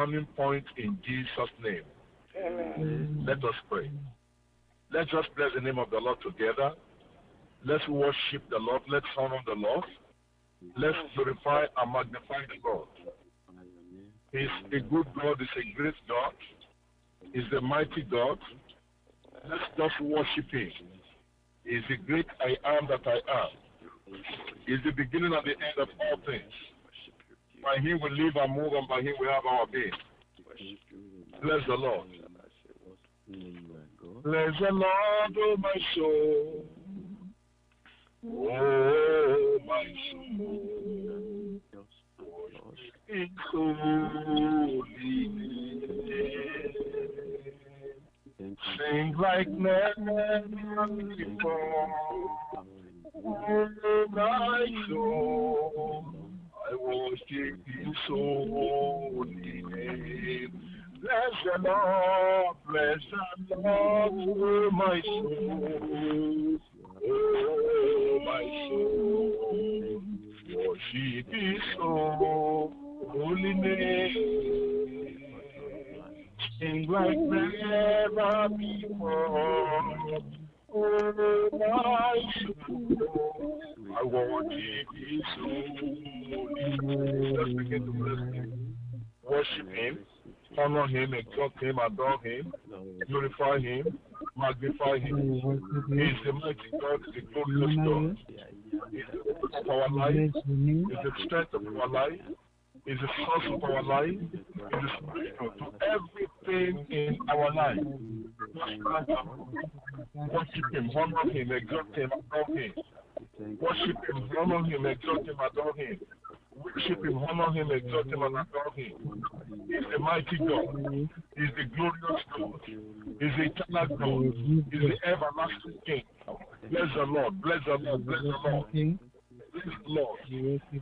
turning point in Jesus' name. Amen. Let us pray. Let's just bless the name of the Lord together. Let's worship the Lord. Let's honor the Lord. Let's glorify and magnify the Lord. He's a good God. He's a great God. He's a mighty God. Let's just worship Him. He's the great I am that I am. He's the beginning and the end of all things. By Him we live and move, and by Him we have our being. Bless the Lord. Bless the Lord, oh my soul. Oh my soul. It's holy. Sing like never before. Oh my soul. I worship His holy name. Bless the Lord, oh my soul. Oh my soul. Worship His holy name. Sing like never before. Oh my soul. I worship His holy name. Let's begin to bless Him. Worship Him. Honor Him, exalt Him, adore Him, glorify Him, magnify Him. He is the mighty God, the glorious God. He is the hope of our life, He is the strength of our life, He is the source of our life, He is the spiritual to everything in our life. Worship Him, honor Him, exalt Him, adore Him. Worship Him, honor Him, exalt Him, adore Him. Worship Him, honor Him, exalt Him, and adore Him. He's the mighty God. He's the glorious God. He's the eternal God. He's the everlasting King. Bless the Lord. Bless the Lord. Bless the Lord. Bless the Lord.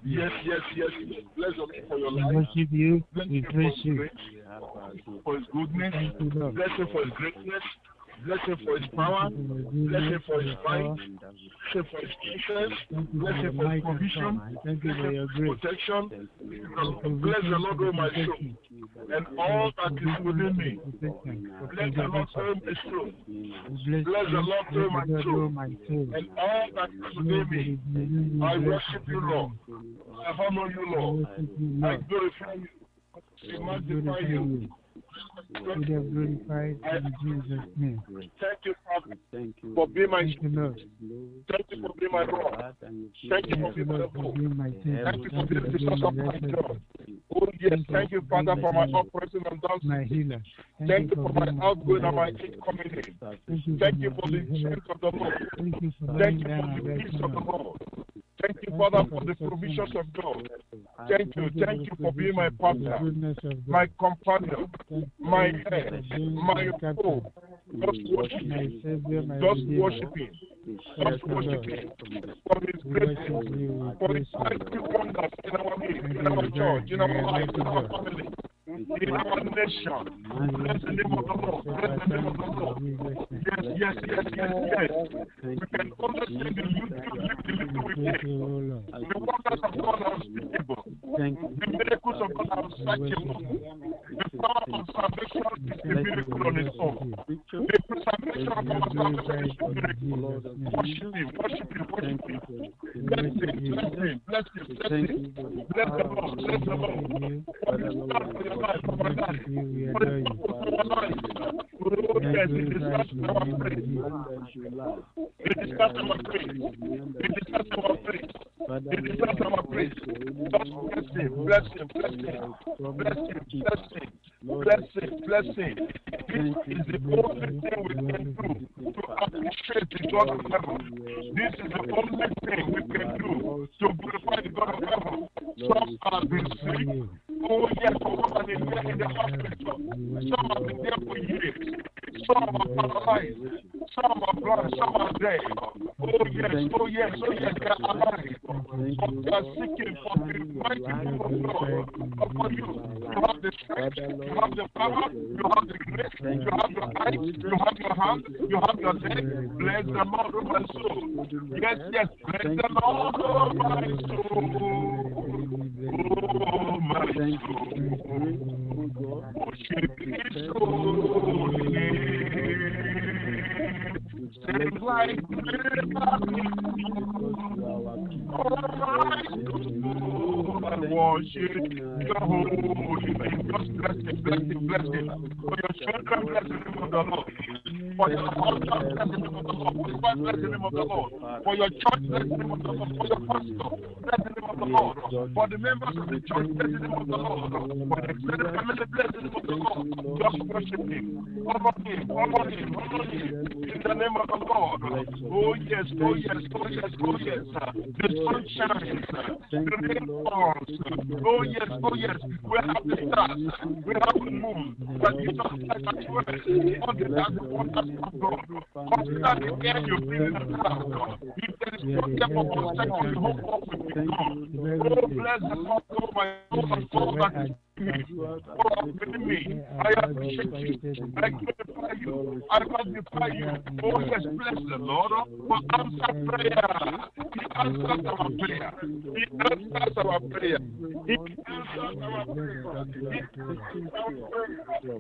Yes, yes, yes. Bless the Lord for your life. Bless Him for His goodness. Bless Him for His greatness. Bless Him for His power, bless Him for His might, bless Him for His patience, bless Him for His provision, bless Him for His protection. Bless the Lord, O my soul, and all that is within me. Bless the Lord, O my soul. Bless the Lord, O my soul, and all that is within me. I worship You, Lord. I honor You, Lord. I glorify You. I magnify You. We have glorified in Jesus' name. Thank You, Father, for being my Lord. Thank You for being my Lord. Thank You for being my Lord. Thank You for being the source of my God. Oh yes, thank You, Father, for my uprising and down. Thank You for my outgoing and my incoming. Thank You for the strength of the Lord. Thank You for the peace of the Lord. Thank You, Father, for the provisions of God. Thank You for being my partner, my companion, my head, my soul. Just worship Him. Just worship Him. Just worship Him. For His greatness, for His mighty wonders in our midst, in our church, in our life, in our family, in our nation. Bless the name of the Lord. Bless the name of the Lord. Yes, yes, yes, yes, yes. We can understand the little we get. The wonders of God are unspeakable. The miracles of God are unsearchable. The power of salvation is a miracle on its own. The preservation of our salvation is a miracle. Worship Him, worship Him, worship Him. Bless Him, bless Him, bless Him, bless Him. Bless the Lord, bless the Lord. For His love, for Your life, for my life. For His love, for my life. Oh yes, it is not our praise. It is not our praise. It is not our praise. It is not our praise. Bless Him, bless Him, bless Him. Bless Him, bless Him. Bless Him, bless Him. This is the only thing we can do to appreciate the God of heaven. This is the only thing we can do to glorify the God of heaven. Some have been sick. Oh yes, some have been there in the hospital. Some have been there for years. Some are paralyzed. Some are blind. Some are dead. Oh yes, oh yes, oh yes, they are alive. But they are seeking for the mighty move of God upon you. You have the strength, you have the power, you have the grace, you have your eyes, you have your hand, you have your leg. Bless the Lord, oh my soul. Yes, yes, bless the Lord, oh my soul. Oh my soul. For your church, bless the name of the Lord. For your pastor, bless the name of the Lord. For the members of the church, bless the name of the Lord. For the extended family, bless the name of the Lord. Just worship Him, honor Him, honor Him, honor Him. In the name of the Lord. Oh yes, oh yes, oh yes, oh yes. The sun shines. The rain falls. Oh yes, oh yes. We have the stars. We have the moon. But you don't have to worry. All the land of God. Consider the air you breathe in the cloud. If there is no temple for second, the whole world will be gone. Oh, bless the Lord, oh my soul, and all that is in me. Oh, within me, I appreciate you. I glorify you. I magnify you. Oh, yes, bless the Lord for answer prayer. He answers our prayer. He answers our prayer. He answers our prayer. He answers our prayer.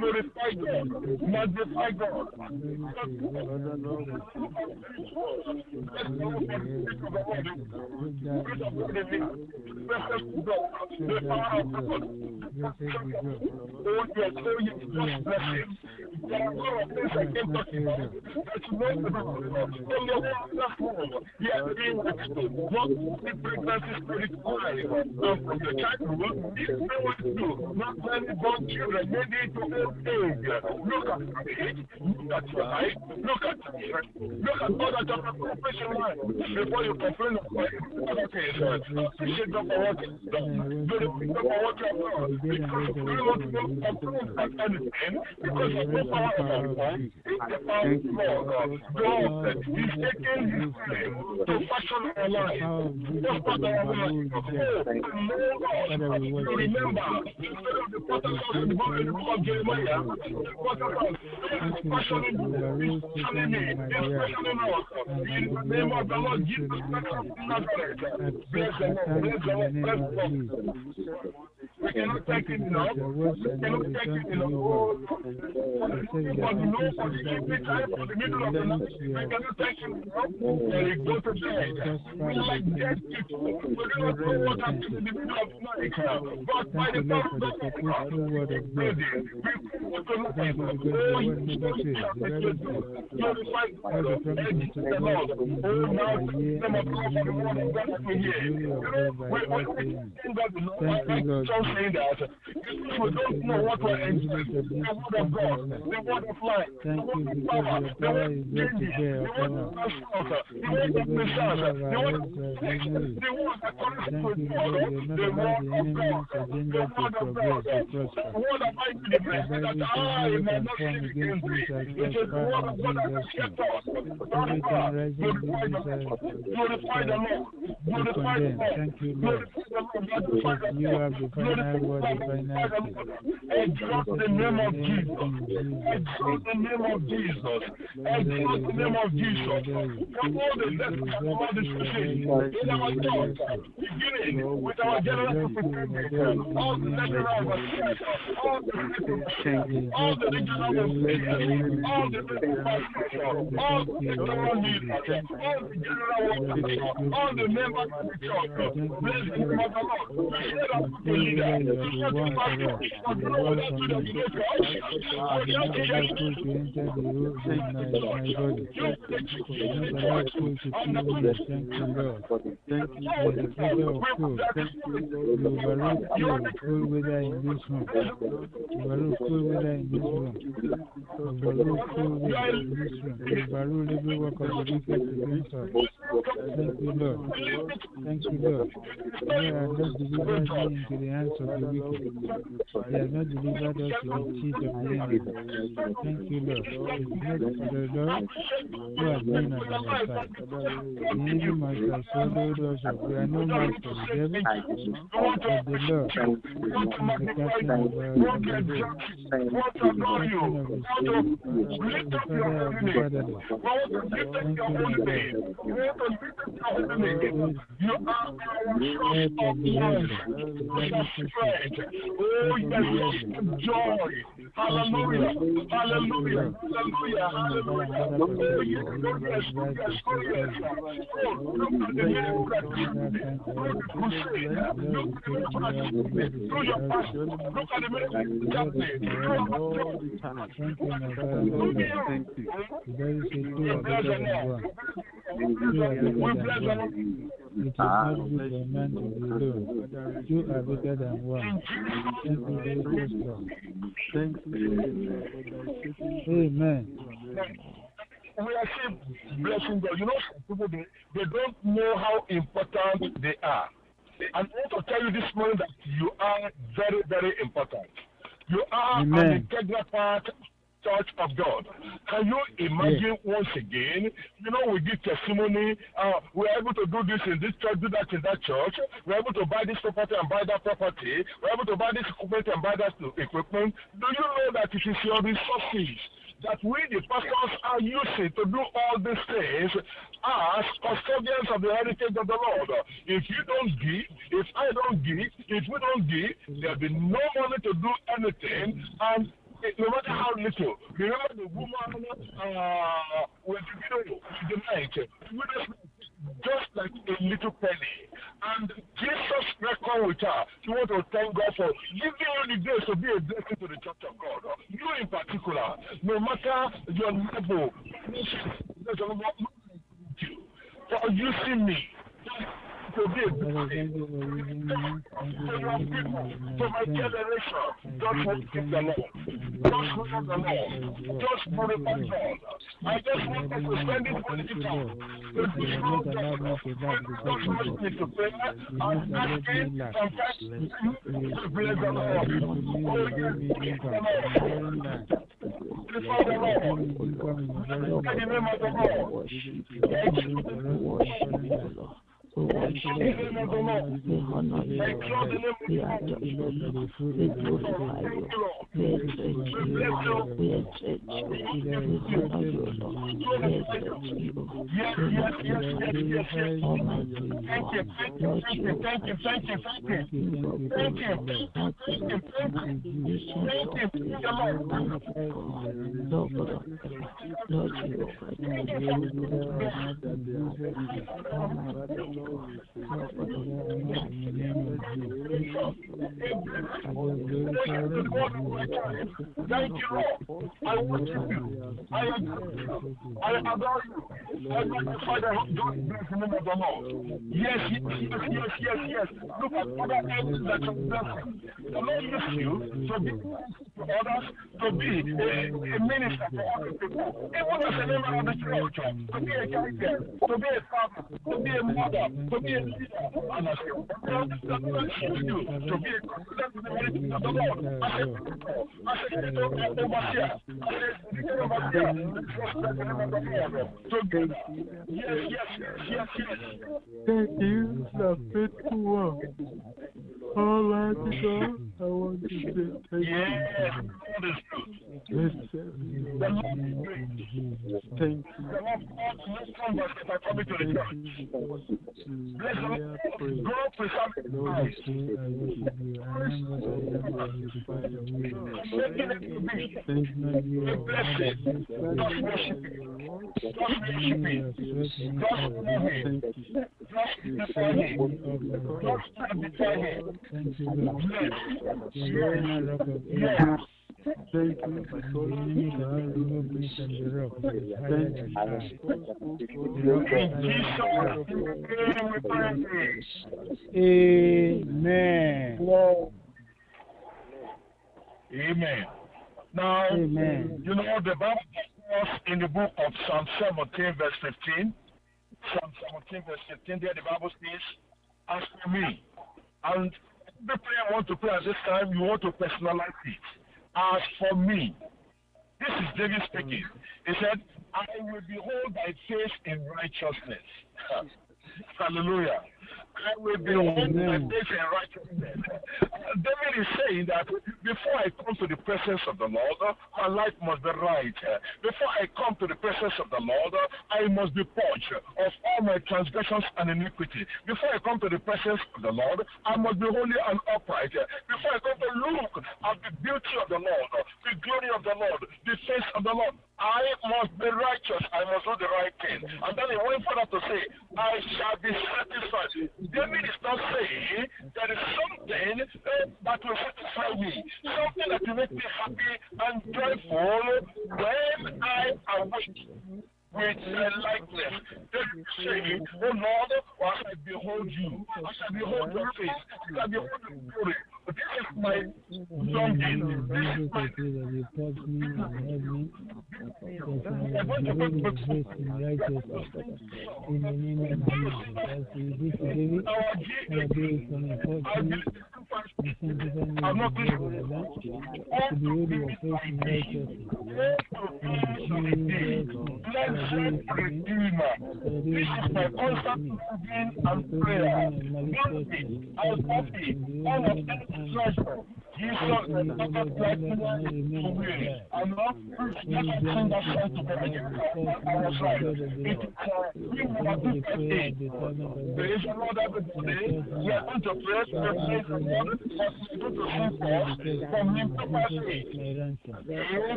Glorify God, magnify God. Children, maybe to old age. Look at your age, look at your height, look at your strength, look at all that are professional life before you complain of my education. Appreciate God for what you've done. Appreciate God for what you have done. Because you don't want to complain about anything, because you don't power about one. It's the power of God. God is taking His time to fashion our life. That's part of our life. Oh, and Lord, you remember, instead of the potter, the body of Jeremiah, in the name of the Lord Jesus Christ, we cannot take it enough. For the middle of the night, we cannot take it enough. We go to bed. We like dead people. We don't know what happens in the middle of the night. But by the power of God, we don't know what we're entering. The word of God, the word of life, the word of power, the word of change, the word of power, the word of Messiah, the word of protection, the word according to the word of God, the word of God. What am I to bless that I am not living in? It is one of God that has kept us. Glorify the Lord. Glorify the Lord. Thank you, Lord. You have the final word, the final word. Exalt the name of Jesus. Exalt the name of Jesus. Exalt the name of Jesus. Come on, let's talk about this machine. In our thoughts, beginning with our general presentation, all the natural. All the you are in this room. Thank you, Lord. They have not delivered me into the hands of the wicked. They have not delivered us to the teeth of the enemy. Thank you, Lord. It is not the Lord who has been at our side. The enemy must have swallowed us up. We are no more from the devil, but the Lord is the captain of our Amen. We are still blessing God. You know, people they don't know how important they are. And I want to tell you this morning that you are very, very important. You are an integral part of the Church of God. Can you imagine once again? You know, we give testimony. We are able to do this in this church, do that in that church. We are able to buy this property and buy that property. We are able to buy this equipment and buy that equipment. Do you know that it is your resources that we, the pastors, are using to do all these things as custodians of the heritage of the Lord? If you don't give, if I don't give, if we don't give, there will be no money to do anything, and no matter how little. Remember the woman with the widow in the night, just like a little penny. And Jesus reckoned with her. You want to thank God for giving you the grace to be a blessing to the Church of God. You in particular, no matter your level, for using me to be a blessing to my generation. Just worship the Lord. Just worship the Lord. Just glorify God. I just want us to spend this money down. Yes. Look at other things that are blessing. The Lord uses you to be for others, to be a minister for other people. Even as a member of the church, to be a character, to be a father, to be a mother, to be a leader, and as you uses you to be a consultant to the ministry of the Lord, as a leader of the Lord. Thank you, the faithful one. Almighty God, I want to say thank you. Yes, thank you. Amen. Now, you know, the Bible tells us in the book of Psalm 17, verse 15. Psalm 17, verse 15, there the Bible says, "As for me," and the prayer I want to pray at this time, you want to personalize it. As for me, this is David speaking. He said, "I will behold thy face in righteousness." Hallelujah. I will behold thy face in righteousness. David is saying that before I come to the presence of the Lord, my life must be right. Before I come to the presence of the Lord, I must be purged of all my transgressions and iniquity. Before I come to the presence of the Lord, I must be holy and upright. Before I come to look at the beauty of the Lord, the glory of the Lord, the face of the Lord, I must be righteous. I must do the right thing. And then he went further to say, "I shall be satisfied." David is not saying there is something that will satisfy me, something that will make me happy and joyful when I awake with lightness. David is saying, "Oh Lord, I shall behold you. I shall behold your face. I shall behold your glory. This is my longing. This is my Amen. Oh, to be like thee, blessed Redeemer, this is my prayer, longing and prayer. Let me uphold thee, all Jesus, I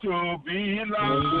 to be like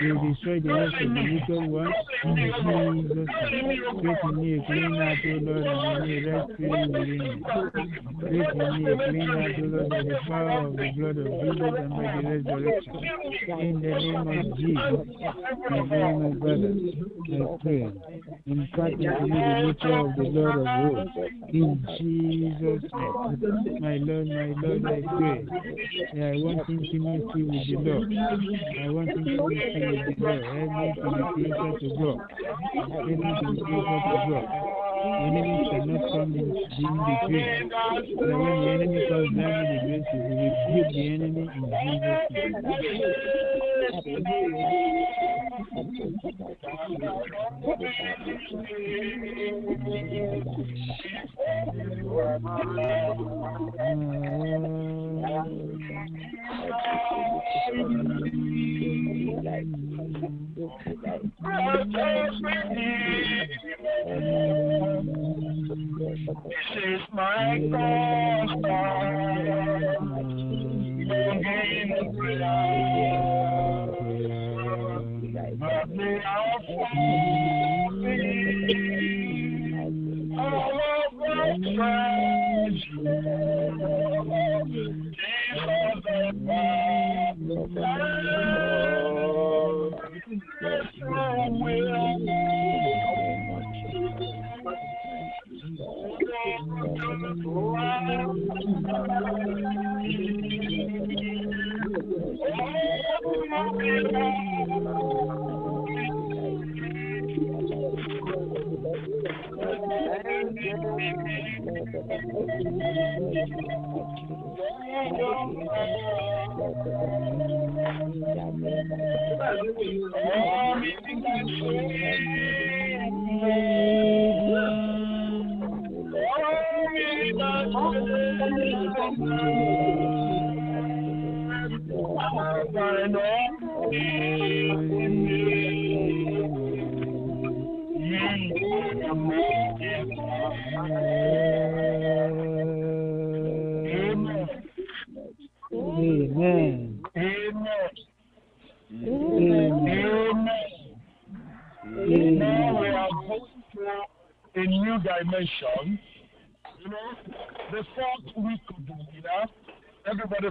will destroy the works of the wicked one in the name of Jesus. Create in me a clean heart, O Lord, and renew a right spirit within me. Create in me a clean heart, O Lord, by the power of the blood of Jesus and by the resurrection. In the name of Jesus, my dear and brothers, I pray. Impart into me the nature of the Lord of hosts. In Jesus' name, my Lord, I pray. I want intimacy with the Lord. I want intimacy with the Lord. Everything to be closer to God. The enemy cannot come in between. So when the enemy comes down in the grace, we rebuke the enemy in Jesus' This is my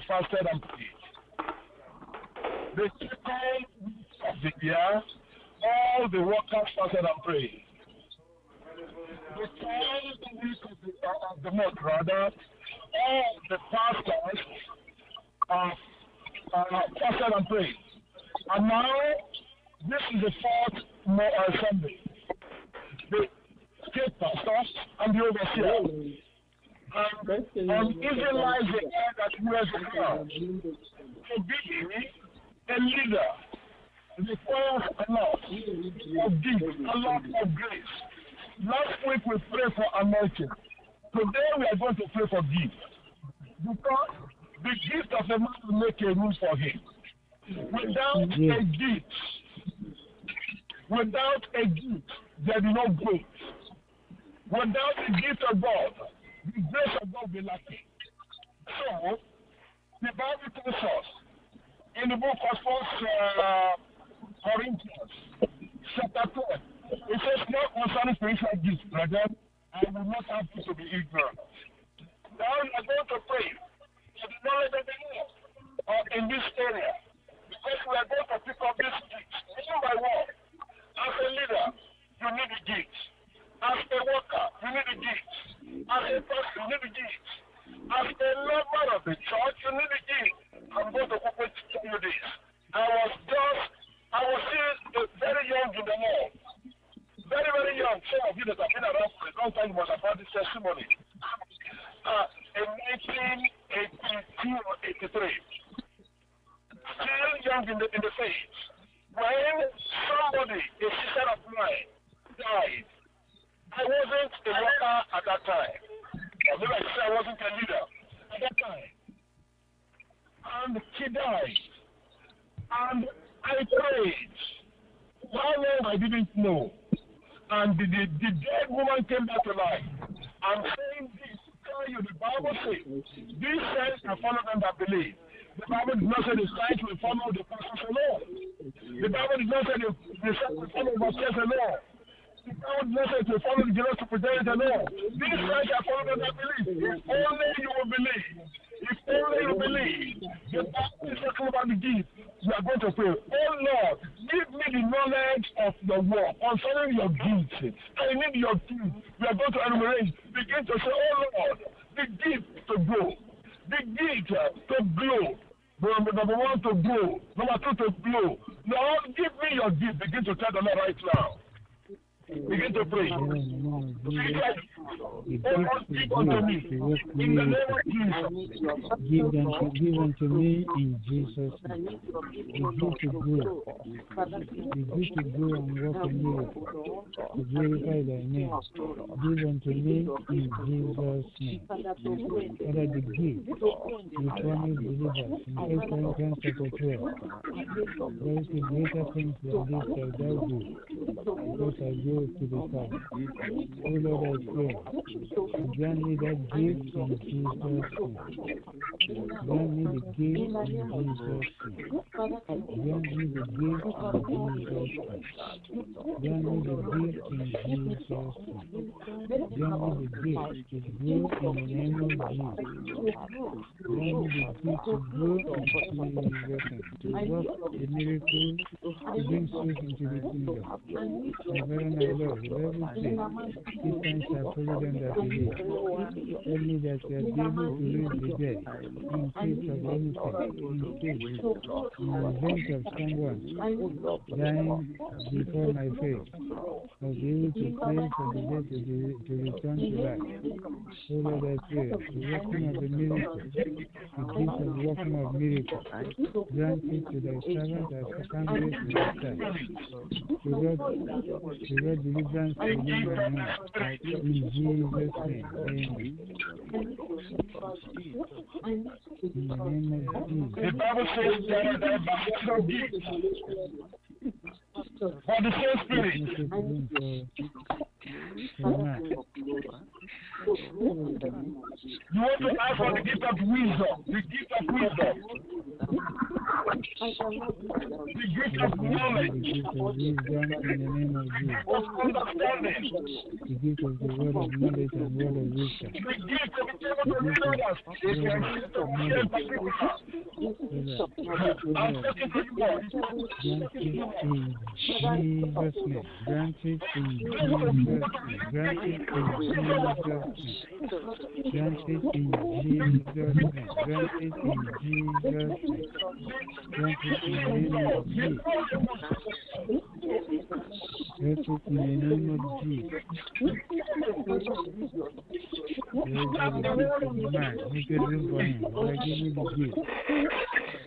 fasted and prayed. The second week of the year, all the workers fasted and prayed. The third week of the month, all the pastors fasted and prayed. And now, this is the fourth Sunday. The state pastors and the overseers. And even lies the air that wears the crown. To be a leader requires a lot of gifts, a lot of grace. Last week we prayed for anointing. Today we are going to pray for gifts. Because the gift of a man will make a room for him. Without a gift, there is no growth. Without the gift of God, the grace of God will be lacking. So, the Bible tells us in the book of 1 Corinthians, chapter 12, it says, "Not concerning spiritual gifts, brethren, I will not have you to be ignorant." Now we are going to pray for the knowledge of the Lord in this area, because we are going to pick up these gifts one by one. As a leader, you need the gifts. As a worker, you need the gifts. As a pastor, you need the gifts. As a lover of the church, you need the gifts. I'm going to open to you this. I was still very young in the Lord. Very, very young. Some of you that have been around for a long time must have heard this testimony. In 1982 or 1983, still young in the faith, when somebody, a sister of mine, died. I wasn't a worker at that time. I wasn't a leader at that time. And she died. And I prayed. How long I didn't know. And the dead woman came back to life. I'm saying this to tell you, the Bible says, "These signs will follow them that believe." The Bible does not say the signs will follow the persons alone. The Bible does not say the follow must test the law. The Bible does not say to follow the law to present the law. These guys are following that belief. If only you will believe. If only you believe. The Bible is talking about the gift. We are going to pray. Oh Lord, give me the knowledge of your word concerning your gift. I need your gift. We are going to enumerate. Begin to say, oh Lord, the gift to grow. The gift to grow. Number one, to blow. Number two, to blow. Lord, give me your gift. Begin to tell the Lord right now. Begin to pray. Oh Lord, give unto me. In the name of Jesus. Give unto me in Jesus' name. The gift to grow. The gift to grow and walk in you. To glorify thy name. Give unto me in Jesus' name. And I the gift you promise believers in 8 Corinthians chapter 12. There is the greater things than this shall thou do. Because I go to the Father. Oh Lord, I pray. Grant me that gift in Jesus' name. Grant me the gift in Jesus' name. Grant me the gift in Jesus' name. Grant me the gift in Jesus' name. Grant me the gift to grow in the name of Jesus. Grant me the gift to grow and fulfill your blessing, to work the miracle, to bring souls into the kingdom. The very Lord, whoever says, these things are follow them that believe. Tell me that you are able to raise the dead in case of anything, in case, in the event of someone dying before my face. I was able to pray for the dead to return to life. So Lord, I pray, the working of the miracle, the gift of working of miracles, grant it to thy servant as a candidate to thy servant. To God deliverance in Jesus' name. Amen. In the name of Jesus. The Bible says that for the same spirit. You want to ask for the gift of wisdom, the gift of wisdom, the gift of knowledge, of understanding, the gift of the word of knowledge and word of wisdom, the gift of the able to read us, the gift of share particulars. I'm talking to you, Lord. Jesus' name, grant it in Jesus' name, grant it in Jesus' name, grant it in Jesus' name, grant it in Jesus' name, grant it in the name of Jesus, grant it in the name of Jesus. Make a room for me, Lord, give me the gift.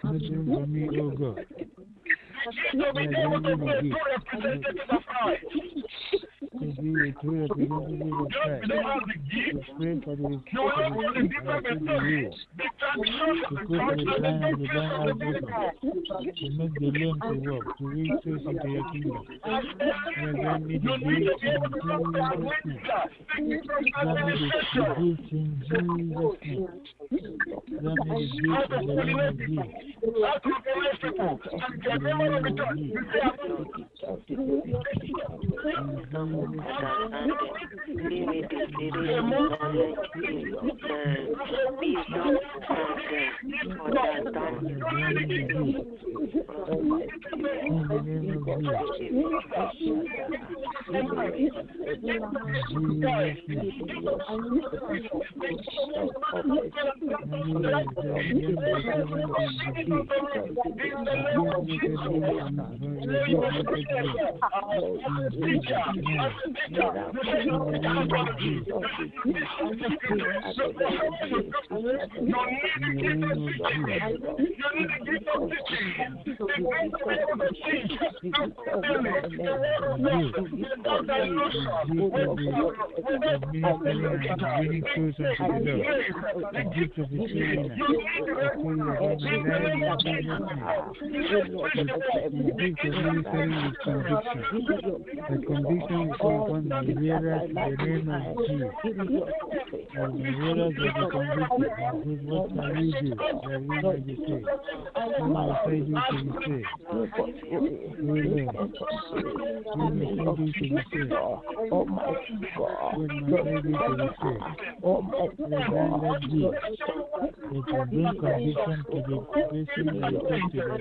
Make room for me, oh God. To be able to be a true representative of Christ. To be a true representative of Christ. To pray for the to make the lame to walk, to reach souls into your kingdom. Grant me the gift in Jesus' name. Grant me the gift in Jesus' name. The condition for one the name of Jesus. The condition for one the realize the condition. and we make you sick. Somebody say you should be sick. We make you sick. Oh my God. We make you sick. Oh my God. It's a good condition to the person and the person.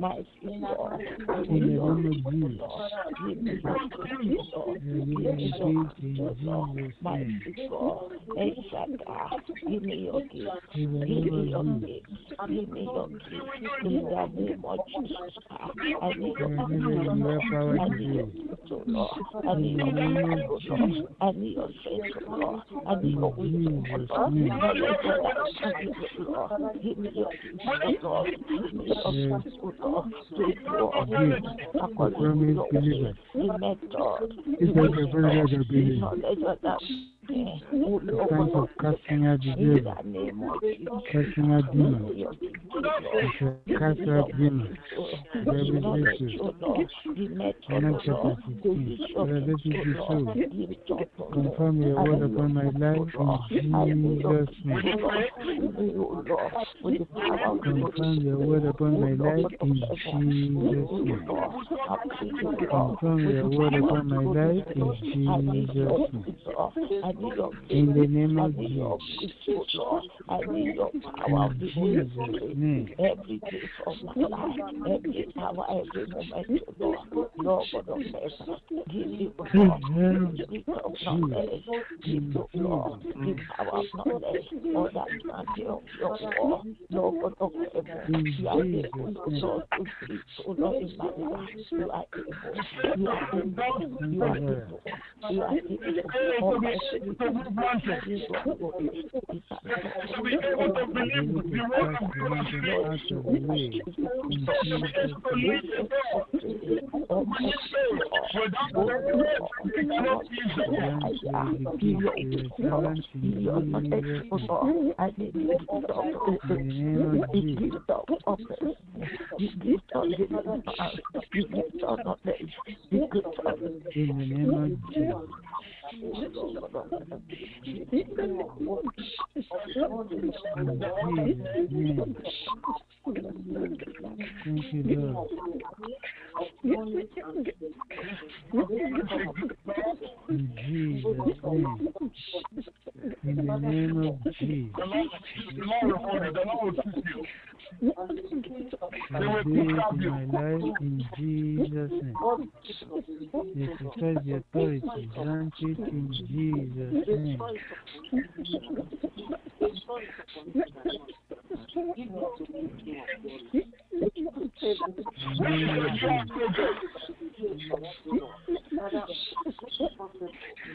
We are